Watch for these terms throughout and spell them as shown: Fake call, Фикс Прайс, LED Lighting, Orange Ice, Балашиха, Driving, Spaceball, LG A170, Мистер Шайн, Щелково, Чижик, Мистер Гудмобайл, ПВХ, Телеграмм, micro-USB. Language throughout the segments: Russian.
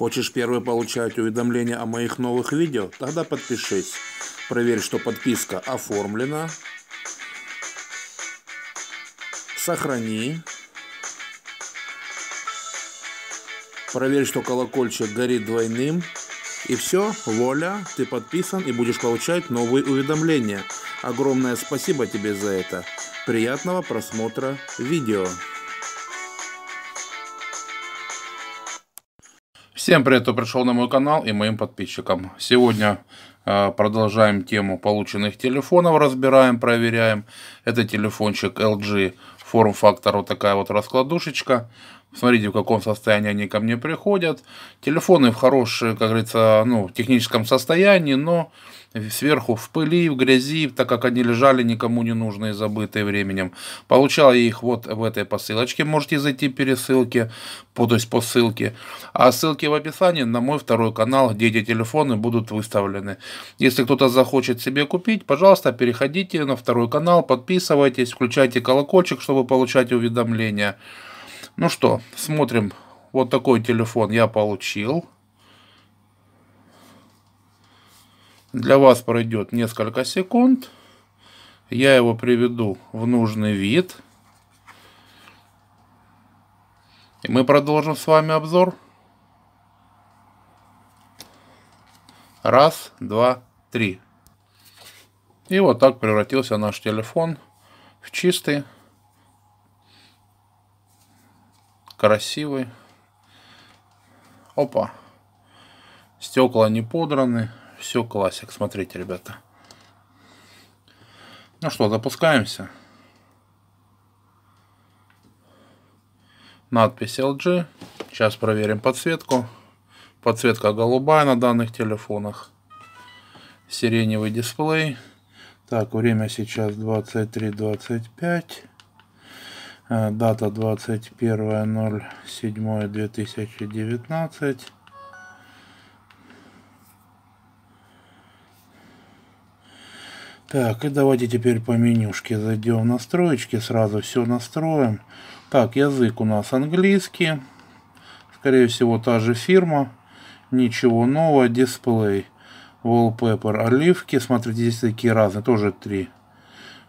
Хочешь первый получать уведомления о моих новых видео? Тогда подпишись. Проверь, что подписка оформлена. Сохрани. Проверь, что колокольчик горит двойным. И все, вуаля, ты подписан и будешь получать новые уведомления. Огромное спасибо тебе за это. Приятного просмотра видео. Всем привет, кто пришел на мой канал и моим подписчикам. Сегодня продолжаем тему полученных телефонов, разбираем, проверяем. Это телефончик LG, форм-фактор, вот такая вот раскладушечка. Смотрите, в каком состоянии они ко мне приходят. Телефоны в хорошем, как говорится, техническом состоянии, но сверху в пыли, в грязи, так как они лежали никому не нужные, забытые временем. Получал я их вот в этой посылочке. Можете зайти то есть по ссылке. А ссылки в описании на мой второй канал, где эти телефоны будут выставлены. Если кто-то захочет себе купить, пожалуйста, переходите на второй канал, подписывайтесь, включайте колокольчик, чтобы получать уведомления. Ну что, смотрим. Вот такой телефон я получил. Для вас пройдет несколько секунд. Я его приведу в нужный вид. И мы продолжим с вами обзор. Раз, два, три. И вот так превратился наш телефон в чистый. Красивый. Опа. Стекла не подраны. Все классик. Смотрите, ребята. Ну что, запускаемся. Надпись LG. Сейчас проверим подсветку. Подсветка голубая на данных телефонах. Сиреневый дисплей. Так, время сейчас 23:25. Дата 21.07.2019. Так, и давайте теперь по менюшке зайдем в настройки, сразу все настроим. Так, язык у нас английский. Скорее всего, та же фирма. Ничего нового. Дисплей. Wallpaper оливки. Смотрите, здесь такие разные, тоже три.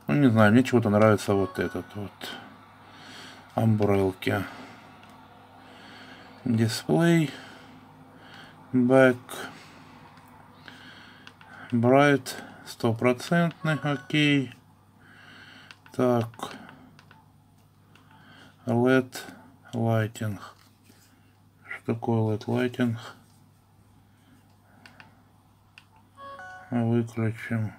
Ну, не знаю, мне чего-то нравится вот этот вот. Амбрелки, дисплей, бэк, брайт, 100%, окей. Так, LED Lighting. Что такое LED Lighting? Выключим.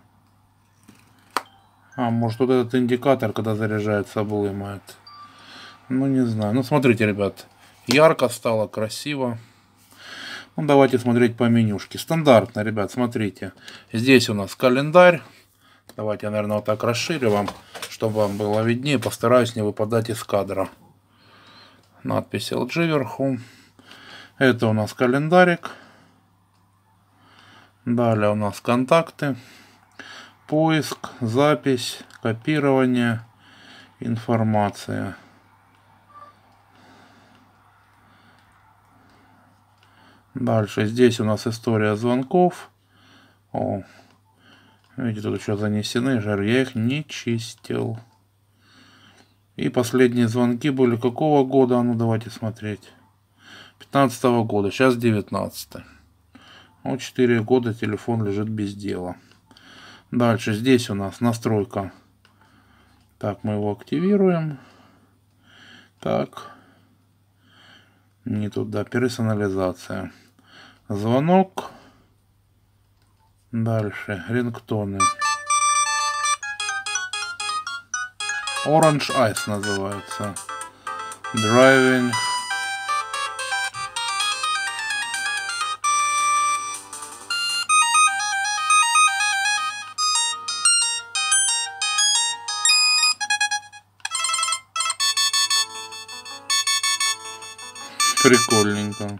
А, может, вот этот индикатор, когда заряжается, облымает. Ну, не знаю. Ну, смотрите, ребят. Ярко стало, красиво. Ну, давайте смотреть по менюшке. Стандартно, ребят, смотрите. Здесь у нас календарь. Давайте я, наверное, вот так расширю вам, чтобы вам было виднее. Постараюсь не выпадать из кадра. Надпись LG вверху. Это у нас календарик. Далее у нас контакты. Поиск, запись, копирование, информация. Дальше здесь у нас история звонков. О, видите, тут еще занесены, я их не чистил. И последние звонки были какого года? Ну, давайте смотреть. 15-го года, сейчас 19-й. Вот 4 года телефон лежит без дела. Дальше здесь у нас настройка. Так, мы его активируем. Так. Не туда, персонализация. Звонок. Дальше рингтоны. Orange Ice называется. Driving. Прикольненько.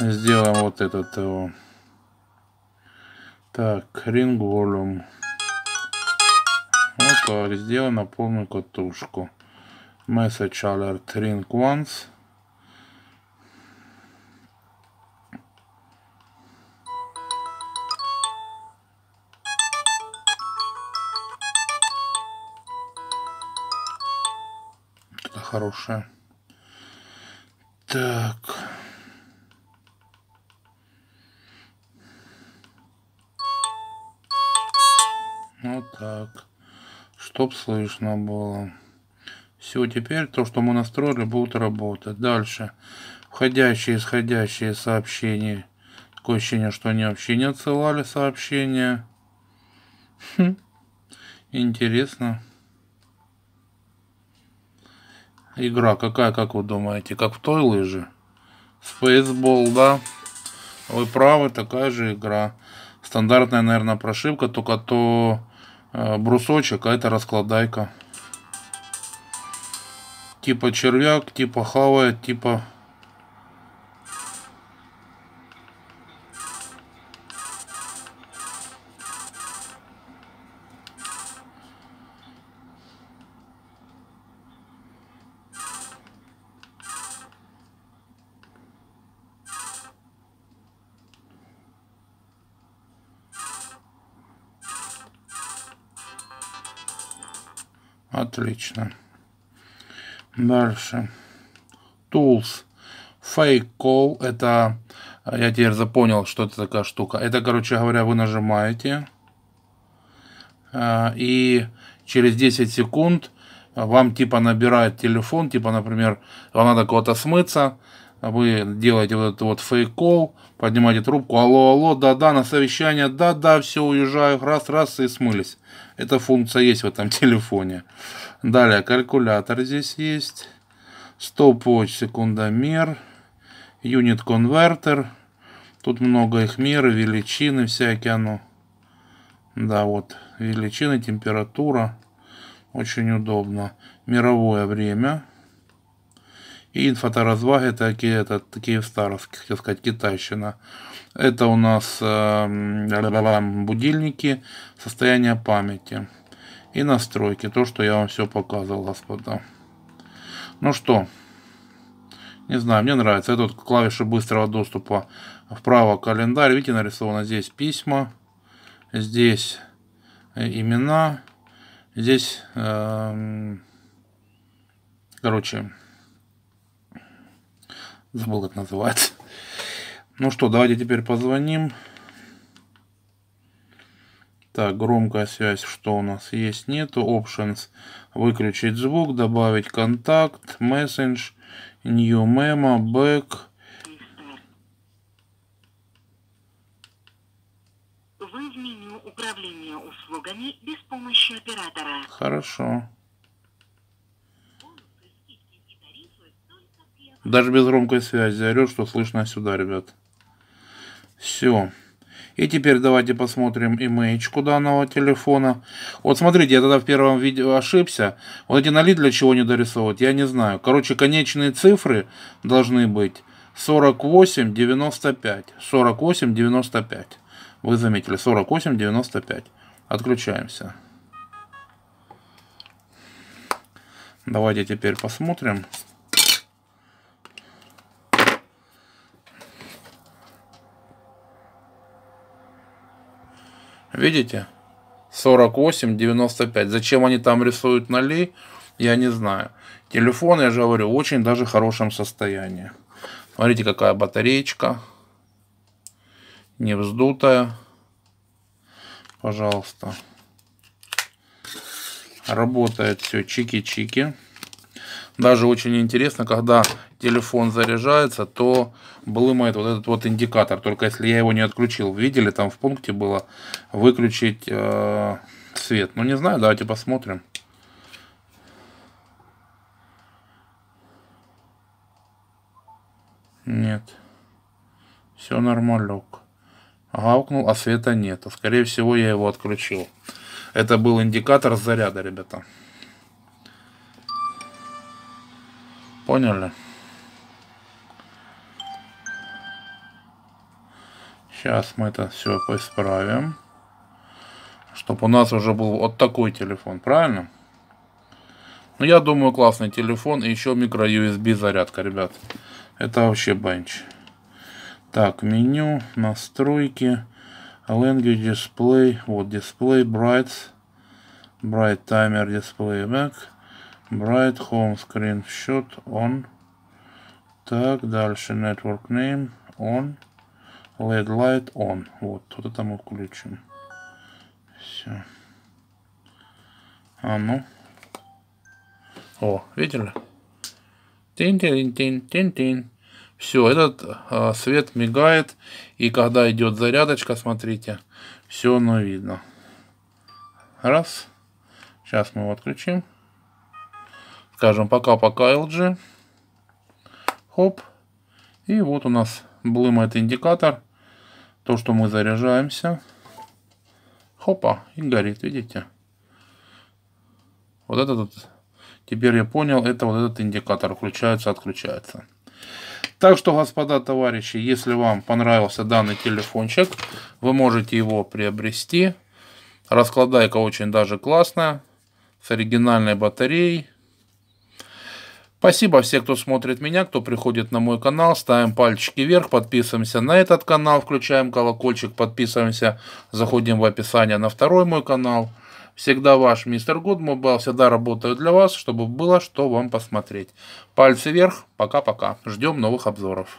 Сделаем вот этот его. Так, ring volume. мотор, сделан на полную катушку. Message alert, ring once. Это хорошее. Так. Вот так. Чтоб слышно было. Все, теперь то, что мы настроили, будет работать. Дальше. Входящие, исходящие сообщения. Такое ощущение, что они вообще не отсылали сообщения. Интересно. Игра какая, как вы думаете? Как в той лыже? Spaceball, да? Вы правы, такая же игра. Стандартная, наверное, прошивка, только то брусочек, а это раскладайка. Типа червяк, типа хавает, типа... Отлично. Дальше. Tools. Fake call. Это, я теперь запомнил, что это такая штука. Это, короче говоря, вы нажимаете. И через 10 секунд вам типа набирает телефон. Типа, например, вам надо кого-то смыться. Вы делаете вот этот вот fake call. Поднимаете трубку. Алло, алло, да-да, на совещание. Да-да, все, уезжаю. Раз, раз и смылись. Эта функция есть в этом телефоне. Далее калькулятор здесь есть. Stopwatch, секундомер. Unit конвертер. Тут много их мер, величины всякие. Оно. Да, вот. Величины, температура. Очень удобно. Мировое время. И инфоторазваги такие в старовских, так сказать, китайщина. Это у нас будильники, состояние памяти и настройки. То, что я вам все показывал, господа. Ну что, не знаю, мне нравится. Это вот клавиши быстрого доступа. Вправо календарь. Видите, нарисовано здесь письма. Здесь имена. Здесь, короче... Забыл, как называется. Ну что, давайте теперь позвоним. Так, громкая связь, что у нас есть, нету. Options. Выключить звук, добавить контакт, message, new memo, back. Вы в меню управления услугами без помощи оператора. Хорошо. Даже без громкой связи орет, что слышно сюда, ребят. Все. И теперь давайте посмотрим имейчку данного телефона. Вот смотрите, я тогда в первом видео ошибся. Вот эти ноли для чего не дорисовывать, я не знаю. Короче, конечные цифры должны быть 48, 95. 48, 95. Вы заметили, 48, 95. Отключаемся. Давайте теперь посмотрим. Видите? 48, 95. Зачем они там рисуют ноли, я не знаю. Телефон, я же говорю, в очень даже хорошем состоянии. Смотрите, какая батареечка. Не вздутая. Пожалуйста. Работает все чики-чики. Даже очень интересно, когда телефон заряжается, то блымает вот этот вот индикатор. Только если я его не отключил. Видели, там в пункте было выключить свет. Ну, не знаю, давайте посмотрим. Нет. Все нормалек. Гавкнул, а света нет. Скорее всего, я его отключил. Это был индикатор заряда, ребята. Поняли? Сейчас мы это все поисправим, чтобы у нас уже был вот такой телефон, правильно? Ну, я думаю, классный телефон. И еще микро-USB зарядка, ребят. Это вообще банч. Так, меню, настройки, language, display. Вот, display, brights, bright timer, display back, bright home screen, shot, on. Так, дальше network name, on, LED light, on. Вот, вот это мы включим. Все. А ну. О, видели? Тин-тин-тин-тин-тин. Все, этот свет мигает. И когда идет зарядочка, смотрите, все оно видно. Раз. Сейчас мы его отключим. Скажем пока-пока, LG. Хоп. И вот у нас блымает индикатор. То, что мы заряжаемся. Хопа. И горит, видите? Вот этот вот. Теперь я понял, это вот этот индикатор включается, отключается. Так что, господа, товарищи, если вам понравился данный телефончик, вы можете его приобрести. Раскладайка очень даже классная, с оригинальной батареей. Спасибо всем, кто смотрит меня, кто приходит на мой канал. Ставим пальчики вверх, подписываемся на этот канал, включаем колокольчик, подписываемся. Заходим в описание на второй мой канал. Всегда ваш Мистер Гудмобайл, всегда работаю для вас, чтобы было что вам посмотреть. Пальцы вверх, пока-пока. Ждем новых обзоров.